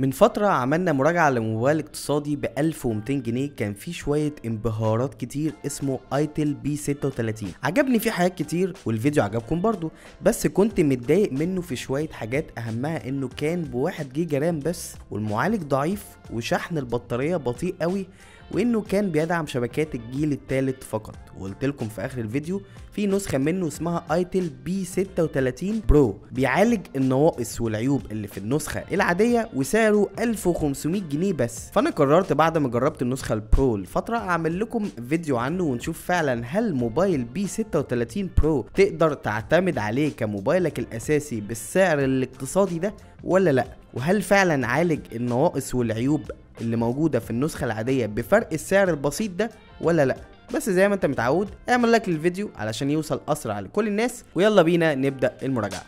من فترة عملنا مراجعة لموبايل اقتصادي ب 1200 جنيه كان فيه شوية انبهارات كتير اسمه آيتل P36. عجبني فيه حاجات كتير والفيديو عجبكم برضو، بس كنت متضايق منه في شوية حاجات، اهمها انه كان بواحد جيجا رام بس، والمعالج ضعيف، وشحن البطارية بطيء قوي، وانه كان بيدعم شبكات الجيل الثالث فقط. وقلت لكم في اخر الفيديو في نسخه منه اسمها آيتل P36 Pro بيعالج النواقص والعيوب اللي في النسخه العاديه، وسعره 1500 جنيه بس. فانا قررت بعد ما جربت النسخه البرو لفتره اعمل لكم فيديو عنه ونشوف فعلا هل موبايل P36 Pro تقدر تعتمد عليه كموبايلك الاساسي بالسعر الاقتصادي ده ولا لا، وهل فعلا عالج النواقص والعيوب اللي موجودة في النسخة العادية بفرق السعر البسيط ده ولا لأ. بس زي ما انت متعود اعمل لايك للفيديو علشان يوصل اسرع لكل الناس، ويلا بينا نبدأ المراجعة.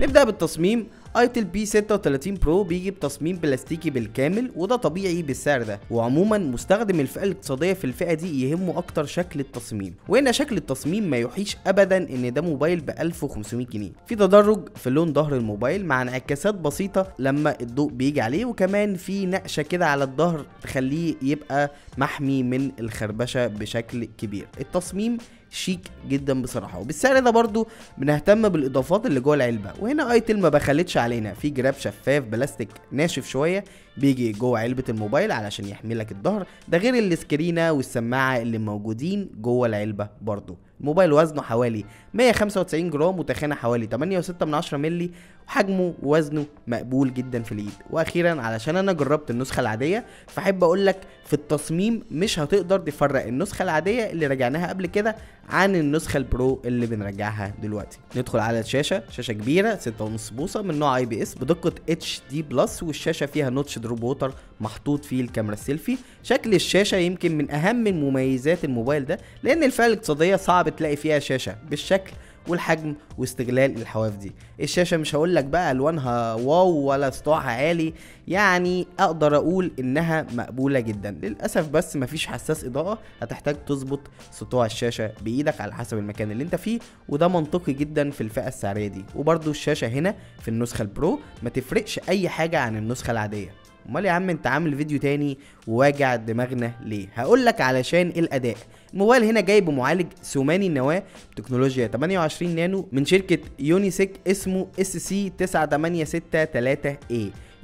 نبدأ بالتصميم. آيتل P36 Pro بيجي بتصميم بلاستيكي بالكامل، وده طبيعي بالسعر ده، وعموما مستخدم الفئة الاقتصادية في الفئة دي يهمه اكتر شكل التصميم، وهنا شكل التصميم ما يوحيش ابدا ان ده موبايل ب 1500 جنيه، في تدرج في لون ظهر الموبايل مع انعكاسات بسيطة لما الضوء بيجي عليه، وكمان في نقشة كده على الظهر تخليه يبقى محمي من الخربشة بشكل كبير. التصميم شيك جدا بصراحه، وبالسعر ده برضو بنهتم بالاضافات اللي جوه العلبه، وهنا آيتل ما بخلتش علينا، في جراب شفاف بلاستيك ناشف شويه بيجي جوه علبه الموبايل علشان يحمي لك الظهر، ده غير السكرينه والسماعه اللي موجودين جوه العلبه برضو. الموبايل وزنه حوالي 195 جرام، وتخانه حوالي 8.6 مللي، وحجمه ووزنه مقبول جدا في اليد. واخيرا علشان انا جربت النسخه العاديه، فحب اقول لك في التصميم مش هتقدر تفرق النسخه العاديه اللي راجعناها قبل كده عن النسخه البرو اللي بنراجعها دلوقتي. ندخل على الشاشه، شاشه كبيره 6.5 بوصه من نوع IPS بدقه HD+، والشاشه فيها نوتش دروب ووتر محطوط فيه الكاميرا السيلفي. شكل الشاشه يمكن من اهم مميزات الموبايل ده، لان الفئه الاقتصاديه صعب تلاقي فيها شاشه بالشكل والحجم واستغلال الحواف دي. الشاشه مش هقول لك بقى الوانها واو ولا سطوعها عالي، يعني اقدر اقول انها مقبوله جدا، للاسف بس مفيش حساس اضاءه، هتحتاج تظبط سطوع الشاشه بايدك على حسب المكان اللي انت فيه، وده منطقي جدا في الفئه السعريه دي. وبرده الشاشه هنا في النسخه البرو ما تفرقش اي حاجه عن النسخه العاديه. امال يا عم انت عامل فيديو تاني وواجع دماغنا ليه؟ هقولك علشان الاداء. الموبايل هنا جاي بمعالج ثماني النواه بتكنولوجيا 28 نانو من شركه يونيسوك اسمه SC9863A.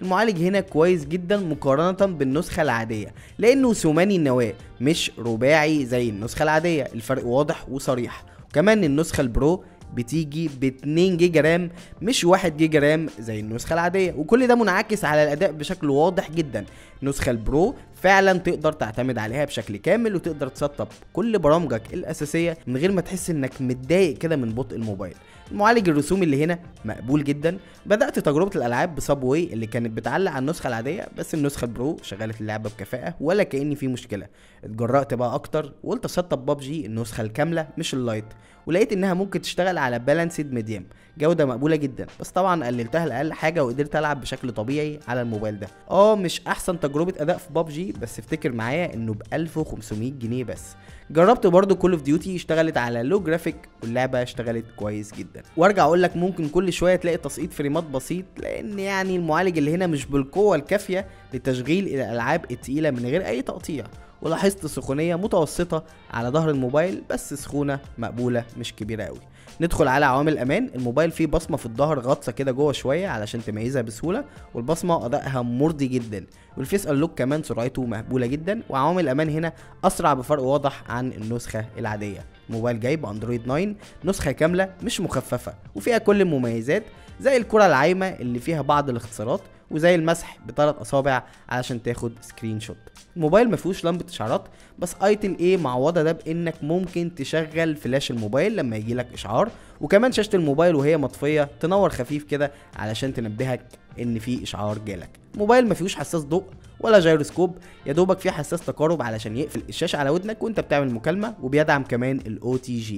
المعالج هنا كويس جدا مقارنه بالنسخه العاديه، لانه ثماني النواه مش رباعي زي النسخه العاديه، الفرق واضح وصريح. وكمان النسخه البرو بتيجي ب 2 جيجا رام مش 1 جيجا رام زي النسخه العاديه، وكل ده منعكس على الاداء بشكل واضح جدا. النسخه البرو فعلا تقدر تعتمد عليها بشكل كامل، وتقدر تسطب كل برامجك الاساسيه من غير ما تحس انك متضايق كده من بطء الموبايل. المعالج الرسومي اللي هنا مقبول جدا. بدات تجربه الالعاب بسابواي اللي كانت بتعلق على النسخه العاديه، بس النسخه البرو شغلت اللعبه بكفاءه ولا كأن في مشكله. اتجرأت بقى اكتر وقلت اسطب ببجي النسخه الكامله مش اللايت، ولقيت انها ممكن تشتغل على بالانسد ميديم جوده مقبوله جدا، بس طبعا قللتها لاقل حاجه وقدرت العب بشكل طبيعي على الموبايل ده. مش احسن تجربه اداء في ببجي، بس افتكر معايا انه ب 1500 جنيه بس. جربت برضو كول اوف ديوتي، اشتغلت على لو جرافيك واللعبه اشتغلت كويس جدا. وارجع اقول لك ممكن كل شويه تلاقي تسقيط فريمات بسيط، لان يعني المعالج اللي هنا مش بالقوه الكافيه لتشغيل الالعاب الثقيله من غير اي تقطيع. ولاحظت سخونيه متوسطه على ظهر الموبايل، بس سخونه مقبوله مش كبيره قوي. ندخل على عوامل امان. الموبايل فيه بصمه في الظهر غطسه كده جوه شويه علشان تميزها بسهوله، والبصمه ادائها مرضي جدا، والفيس انلوك كمان سرعته مقبوله جدا. وعوامل امان هنا اسرع بفرق واضح عن النسخه العاديه. الموبايل جاي باندرويد 9 نسخه كامله مش مخففه، وفيها كل المميزات زي الكره العايمه اللي فيها بعض الاختصارات، وزي المسح ب3 اصابع علشان تاخد سكرين شوت. الموبايل ما فيهوش لمبه اشعارات، بس آيتل معوضه ده بانك ممكن تشغل فلاش الموبايل لما يجي لك اشعار، وكمان شاشه الموبايل وهي مطفيه تنور خفيف كده علشان تنبهك ان في اشعار جالك. الموبايل ما فيهوش حساس ضوء ولا جيروسكوب، يا دوبك فيه حساس تقارب علشان يقفل الشاشه على ودنك وانت بتعمل مكالمه، وبيدعم كمان ال OTG.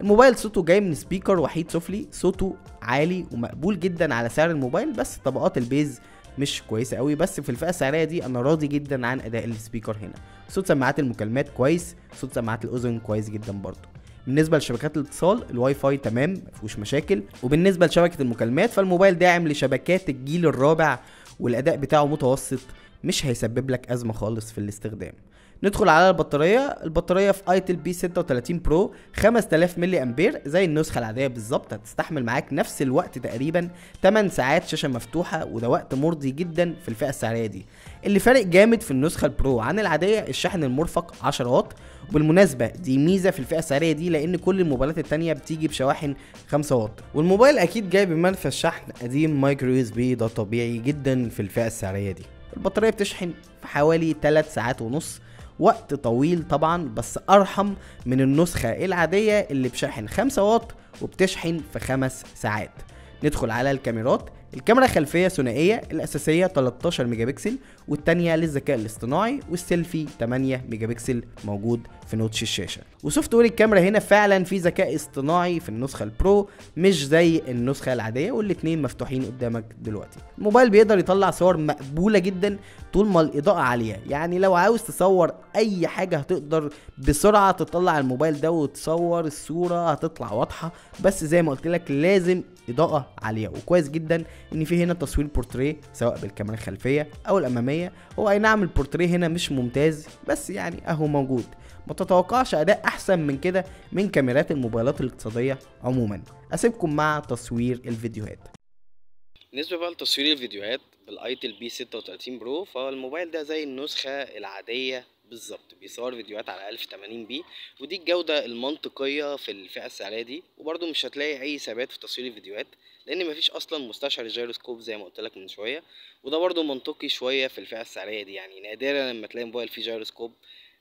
الموبايل صوته جاي من سبيكر وحيد سفلي، صوته عالي ومقبول جدا على سعر الموبايل، بس طبقات البيز مش كويسه قوي، بس في الفئه السعريه دي انا راضي جدا عن اداء السبيكر هنا. صوت سماعات المكالمات كويس، صوت سماعات الاذن كويس جدا برضو. بالنسبه لشبكات الاتصال الواي فاي تمام مفيهوش مشاكل، وبالنسبه لشبكه المكالمات فالموبايل داعم لشبكات الجيل الرابع والاداء بتاعه متوسط، مش هيسبب لك ازمه خالص في الاستخدام. ندخل على البطاريه في ايتل P36 برو 5000 ملي امبير زي النسخه العاديه بالظبط، هتستحمل معاك نفس الوقت تقريبا 8 ساعات شاشه مفتوحه، وده وقت مرضي جدا في الفئه السعريه دي. اللي فارق جامد في النسخه البرو عن العاديه الشحن المرفق 10 واط، وبالمناسبه دي ميزه في الفئه السعريه دي لان كل الموبايلات الثانيه بتيجي بشواحن 5 واط، والموبايل اكيد جاي بمنفذ شحن قديم مايكرو USB، ده طبيعي جدا في الفئه السعريه دي. البطاريه بتشحن في حوالي 3 ساعات ونص، وقت طويل طبعا بس ارحم من النسخة العادية اللي بشحن 5 واط وبتشحن في 5 ساعات. ندخل على الكاميرات، الكاميرا خلفية ثنائية، الاساسية 13 ميجا بكسل والتانية للذكاء الاصطناعي، والسيلفي 8 ميجا بكسل موجود في نوتش الشاشة. وسوفت وير الكاميرا هنا فعلا في ذكاء اصطناعي في النسخة البرو مش زي النسخة العادية، والاتنين مفتوحين قدامك دلوقتي. الموبايل بيقدر يطلع صور مقبولة جدا طول ما الاضاءة عالية، يعني لو عاوز تصور اي حاجة هتقدر بسرعة تطلع الموبايل ده وتصور، الصورة هتطلع واضحة بس زي ما قلت لك لازم اضاءة عالية. وكويس جدا ان في هنا تصوير بورتريه سواء بالكاميرا الخلفيه او الاماميه، هو اي نعم البورتريه هنا مش ممتاز بس يعني اهو موجود. ما تتوقعش اداء احسن من كده من كاميرات الموبايلات الاقتصاديه عموما. اسيبكم مع تصوير الفيديوهات. بالنسبه بقى لتصوير الفيديوهات الايتل P36 برو، فالموبايل ده زي النسخه العاديه بالظبط بيصور فيديوهات على 1080p، ودي الجوده المنطقيه في الفئه السعريه دي. وبرده مش هتلاقي اي ثبات في تصوير الفيديوهات لان مفيش اصلا مستشعر جيروسكوب زي ما قلت لك من شويه، وده برده منطقي شويه في الفئه السعريه دي، يعني نادرا لما تلاقي موبايل فيه جيروسكوب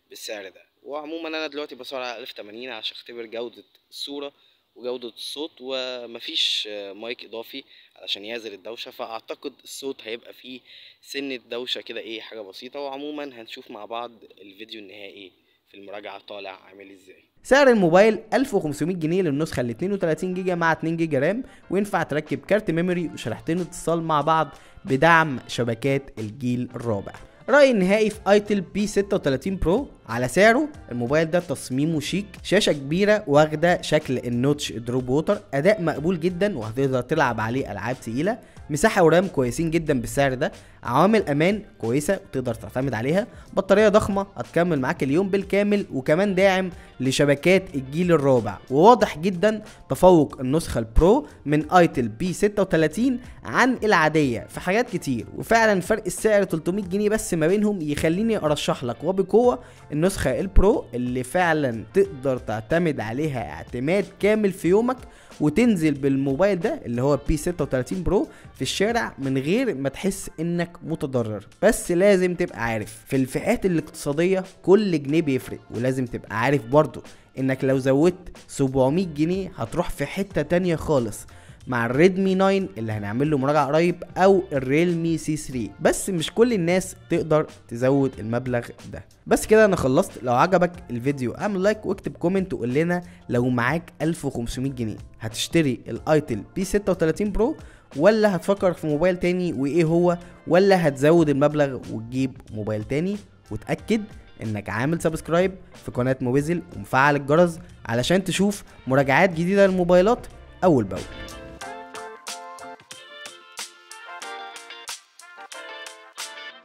بالسعر ده. وعموما انا دلوقتي بصور على 1080 عشان اختبر جوده الصوره وجوده الصوت، ومفيش مايك اضافي علشان يعزل الدوشه، فاعتقد الصوت هيبقى فيه سنه دوشه كده ايه حاجه بسيطه. وعموما هنشوف مع بعض الفيديو النهائي في المراجعه طالع عامل ازاي. سعر الموبايل 1500 جنيه للنسخه ال 32 جيجا مع 2 جيجا رام، وينفع تركب كارت ميموري وشريحتين اتصال مع بعض بدعم شبكات الجيل الرابع. رأيي النهائي في ايتل P36 برو على سعره، الموبايل ده تصميمه شيك، شاشة كبيرة واخدة شكل النوتش دروب ووتر، أداء مقبول جدا وهتقدر تلعب عليه ألعاب تقيلة، مساحة ورام كويسين جدا بالسعر ده، عوامل أمان كويسة وتقدر تعتمد عليها، بطارية ضخمة هتكمل معاك اليوم بالكامل، وكمان داعم لشبكات الجيل الرابع. وواضح جدا تفوق النسخة البرو من ايتل P36 عن العادية في حاجات كتير، وفعلا فرق السعر 300 جنيه بس ما بينهم يخليني ارشح لك وبقوة النسخة البرو اللي فعلا تقدر تعتمد عليها اعتماد كامل في يومك، وتنزل بالموبايل ده اللي هو P36 برو في الشارع من غير ما تحس انك متضرر. بس لازم تبقى عارف في الفئات الاقتصادية كل جنيه بيفرق، ولازم تبقى عارف برضو انك لو زودت 700 جنيه هتروح في حتة تانية خالص مع الريدمي 9 اللي هنعمل له مراجعه قريب او الريلمي C3، بس مش كل الناس تقدر تزود المبلغ ده. بس كده انا خلصت، لو عجبك الفيديو اعمل لايك واكتب كومنت وقول لنا لو معاك 1500 جنيه هتشتري الايتل P36 برو ولا هتفكر في موبايل تاني وايه هو، ولا هتزود المبلغ وتجيب موبايل تاني. وتأكد انك عامل سبسكرايب في قناه موبيزل ومفعل الجرس علشان تشوف مراجعات جديده للموبايلات اول باول.